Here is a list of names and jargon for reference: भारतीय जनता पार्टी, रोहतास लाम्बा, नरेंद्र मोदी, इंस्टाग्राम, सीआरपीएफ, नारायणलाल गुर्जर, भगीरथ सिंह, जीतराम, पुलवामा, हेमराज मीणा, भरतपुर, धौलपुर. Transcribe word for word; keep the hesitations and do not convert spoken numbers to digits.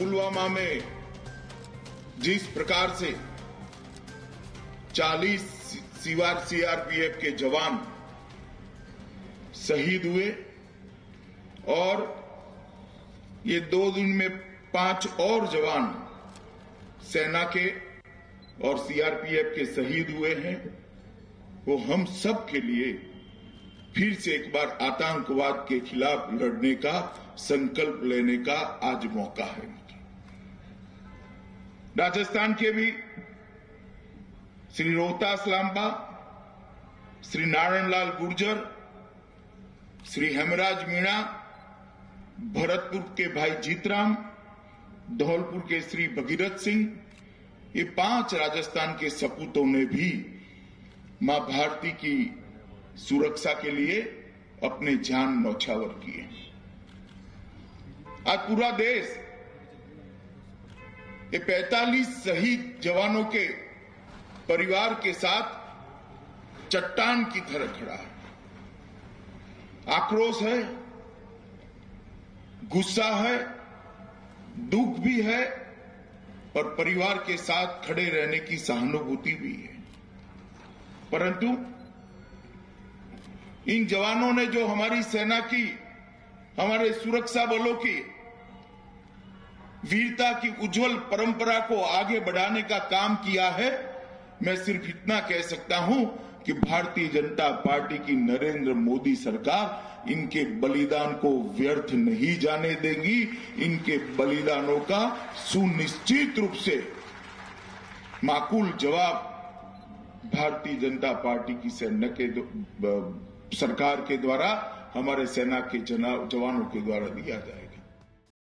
पुलवामा में जिस प्रकार से चालीस सीआरपीएफ के जवान शहीद हुए और ये दो दिन में पांच और जवान सेना के और सीआरपीएफ के शहीद हुए हैं, वो हम सब के लिए फिर से एक बार आतंकवाद के खिलाफ लड़ने का संकल्प लेने का आज मौका है। राजस्थान के भी श्री रोहतास लाम्बा, श्री नारायणलाल गुर्जर, श्री हेमराज मीणा, भरतपुर के भाई जीतराम, धौलपुर के श्री भगीरथ सिंह, ये पांच राजस्थान के सपूतों ने भी मां भारती की सुरक्षा के लिए अपने जान न्योछावर किए। आज पूरा देश ये पैंतालीस शहीद जवानों के परिवार के साथ चट्टान की तरह खड़ा है। आक्रोश है, गुस्सा है, दुख भी है और परिवार के साथ खड़े रहने की सहानुभूति भी है। परंतु इन जवानों ने जो हमारी सेना की, हमारे सुरक्षा बलों की वीरता की उज्जवल परंपरा को आगे बढ़ाने का काम किया है, मैं सिर्फ इतना कह सकता हूं कि भारतीय जनता पार्टी की नरेंद्र मोदी सरकार इनके बलिदान को व्यर्थ नहीं जाने देगी। इनके बलिदानों का सुनिश्चित रूप से माकूल जवाब भारतीय जनता पार्टी की सेना के सरकार के द्वारा, हमारे सेना के जवानों के द्वारा दिया जाए।